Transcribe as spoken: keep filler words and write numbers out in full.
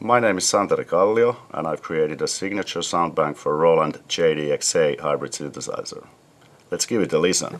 My name is Santeri Kallio and I've created a signature sound bank for Roland J D X A hybrid synthesizer. Let's give it a listen.